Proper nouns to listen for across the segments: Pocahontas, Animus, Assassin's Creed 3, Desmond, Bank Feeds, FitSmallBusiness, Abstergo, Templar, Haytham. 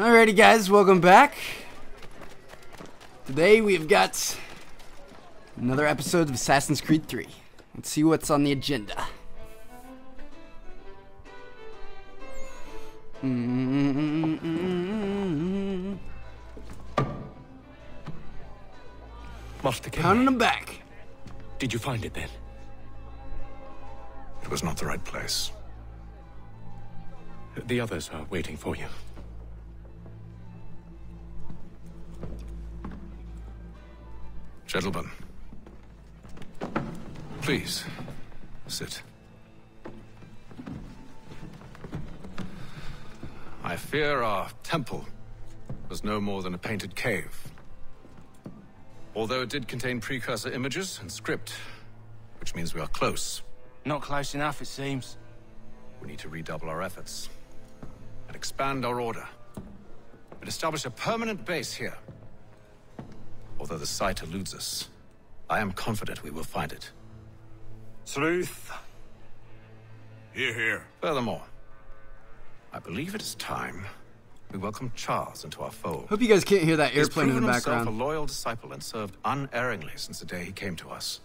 Alrighty guys, welcome back. Today we've got another episode of Assassin's Creed 3. Let's see what's on the agenda. Master King. Pounding them back. Did you find it then? It was not the right place. The others are waiting for you. Gentlemen, please sit. I fear our temple was no more than a painted cave. Although it did contain precursor images and script, which means we are close. Not close enough, it seems. We need to redouble our efforts and expand our order and establish a permanent base here. Although the site eludes us, I am confident we will find it. Sleuth. Hear, hear. Furthermore, I believe it is time we welcome Charles into our fold. Hope you guys can't hear that airplane in the background. He's proven himself a loyal disciple and served unerringly since the day he came to us.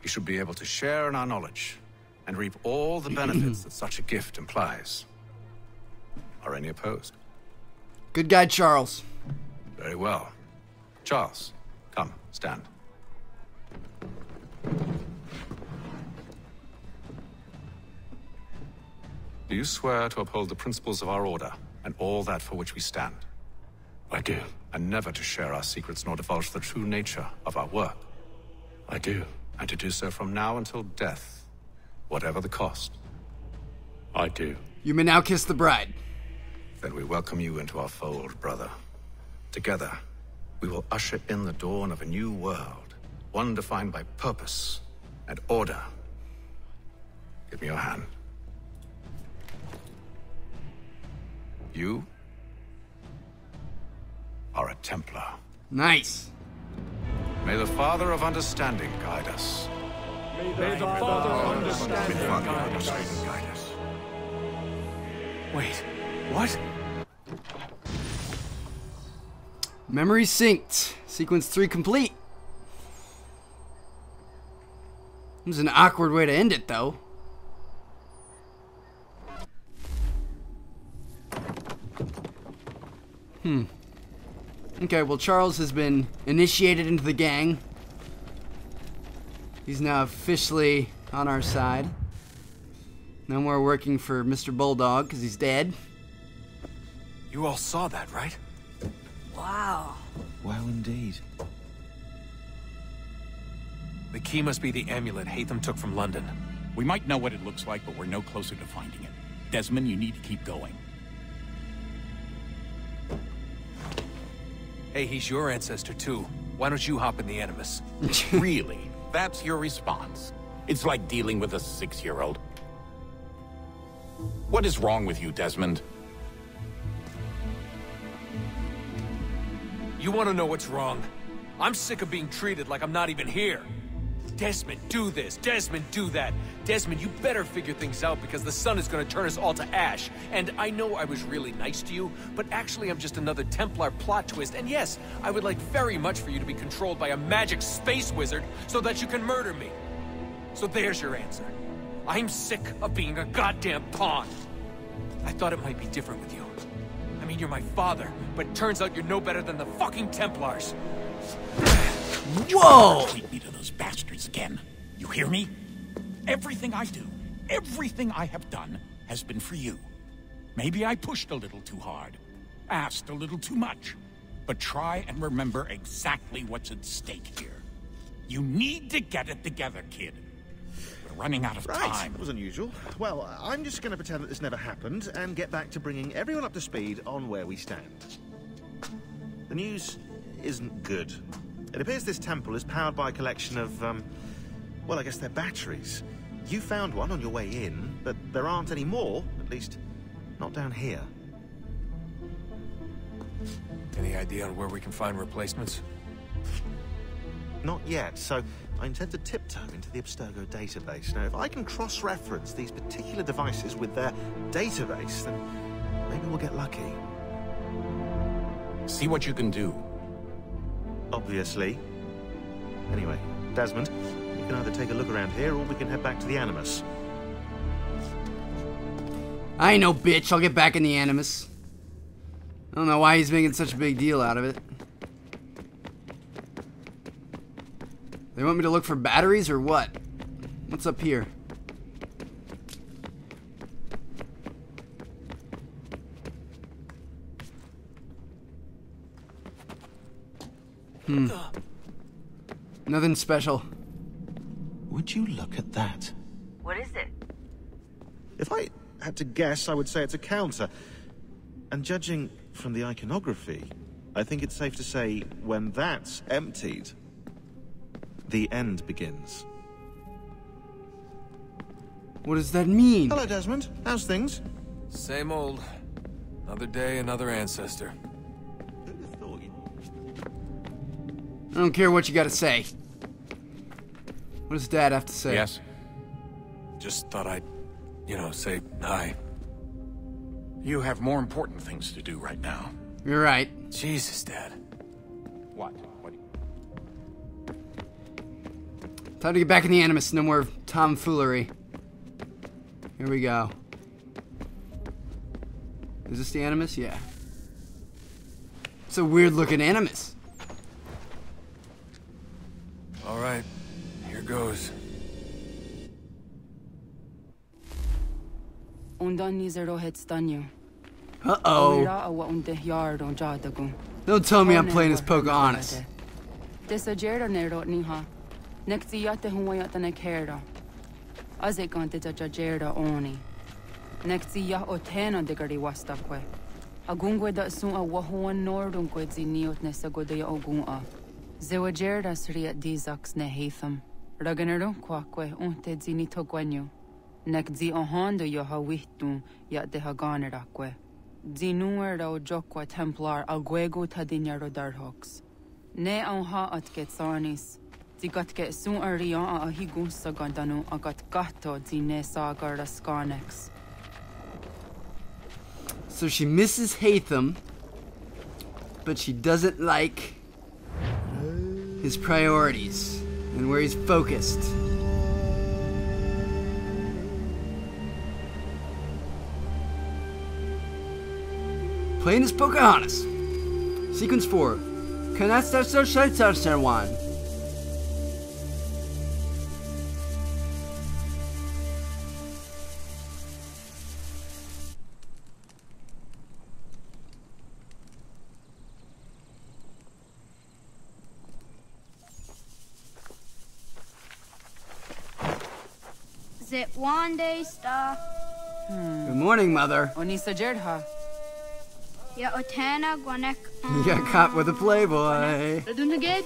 He should be able to share in our knowledge and reap all the benefits that such a gift implies. Are any opposed? Good guy, Charles. Very well. Charles. Come, stand. Do you swear to uphold the principles of our order and all that for which we stand? I do. And never to share our secrets nor divulge the true nature of our work? I do. And to do so from now until death, whatever the cost? I do. You may now kiss the bride. Then we welcome you into our fold, brother. Together, we will usher in the dawn of a new world, one defined by purpose and order. Give me your hand. You are a Templar. Nice. May the Father of Understanding guide us. May the Father of Understanding guide us. Wait, what? Memory synced. Sequence 3 complete. It was an awkward way to end it, though. Okay, well, Charles has been initiated into the gang. He's now officially on our side. No more working for Mr. Bulldog, because he's dead. You all saw that, right? Wow. Wow, indeed. The key must be the amulet Haytham took from London. We might know what it looks like, but we're no closer to finding it. Desmond, you need to keep going. Hey, he's your ancestor, too. Why don't you hop in the Animus? Really? That's your response? It's like dealing with a 6-year-old. What is wrong with you, Desmond? You want to know what's wrong? I'm sick of being treated like I'm not even here. Desmond, do this. Desmond, do that. Desmond, you better figure things out because the sun is going to turn us all to ash. And I know I was really nice to you, but actually I'm just another Templar plot twist. And yes, I would like very much for you to be controlled by a magic space wizard so that you can murder me. So there's your answer. I'm sick of being a goddamn pawn. I thought it might be different with you. I mean, you're my father, but turns out you're no better than the fucking Templars. Whoa! Treat me to those bastards again. You hear me? Everything I do, everything I have done, has been for you. Maybe I pushed a little too hard, asked a little too much, but try and remember exactly what's at stake here. You need to get it together, kid. Running out of time. That was unusual. Well, I'm just going to pretend that this never happened and get back to bringing everyone up to speed on where we stand. The news isn't good. It appears this temple is powered by a collection of, well, I guess they're batteries. You found one on your way in, but there aren't any more, at least not down here. Any idea on where we can find replacements? Not yet, so I intend to tiptoe into the Abstergo database. Now, if I can cross-reference these particular devices with their database, then maybe we'll get lucky. See what you can do. Obviously. Anyway, Desmond, you can either take a look around here or we can head back to the Animus. I ain't no bitch. I'll get back in the Animus. I don't know why he's making such a big deal out of it. They want me to look for batteries or what? What's up here? Hmm. Nothing special. Would you look at that? What is it? If I had to guess, I would say it's a counter. And judging from the iconography, I think it's safe to say when that's emptied, the end begins. What does that mean? Hello, Desmond. How's things? Same old. Another day, another ancestor. I don't care what you gotta say. What does Dad have to say? Yes. Just thought I'd, you know, say hi. You have more important things to do right now. You're right. Jesus, Dad. What? Time to get back in the Animus, no more tomfoolery. Here we go. Is this the Animus? Yeah. It's a weird looking Animus. Alright, here goes. Uh-oh. Don't tell me I'm playing as Pocahontas. Zewajerda Sriat Dizaks ne Haytham. Raganerum quaque unte zinito guenu. Nekzi ohondo yohawitum yat de haganeraque. Zinuero joqua Templar alguego tadinero darhox. Ne onha at ketsanis. Zigatke sun arian ahigun sagandanu agat gato zine sagarascanex. So she misses Haytham, but she doesn't like his priorities and where he's focused. Playing as Pocahontas. Sequence 4. Can I start so shut out one? One day star. Good morning, Mother. You got caught with a playboy. Is that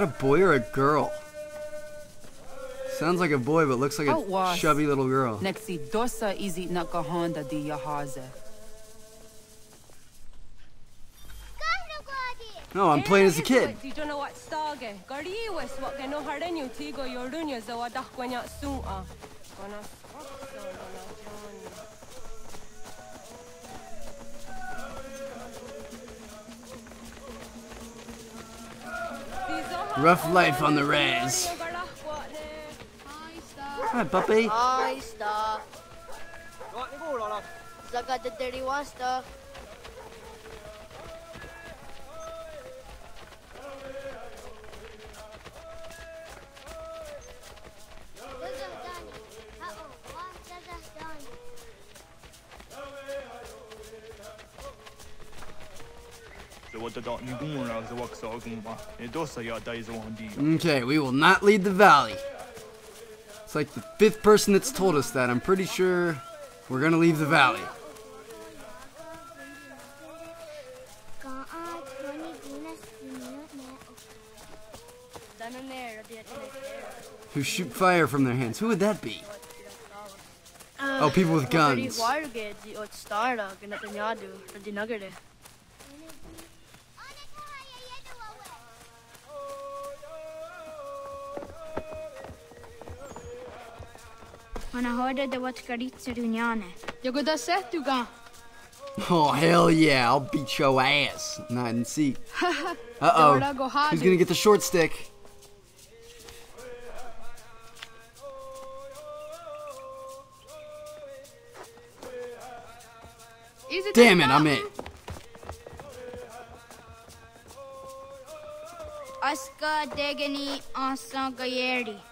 a boy or a girl? Sounds like a boy, but looks like a chubby little girl. No, I'm playing as a kid. Rough life on the res. Hi, puppy. Hi, star. Okay, we will not lead the valley. It's like the 5th person that's told us that. I'm pretty sure we're gonna leave the valley. Who shoot fire from their hands? Who would that be? Oh, people with guns. When I heard that what Karitsa Dunyane. You're good at that, Dugan. Oh, hell yeah, I'll beat your ass. Hide and seek. Uh-oh, he's gonna get the short stick. Damn it, I'm in. Aska Degani Ansangaeri.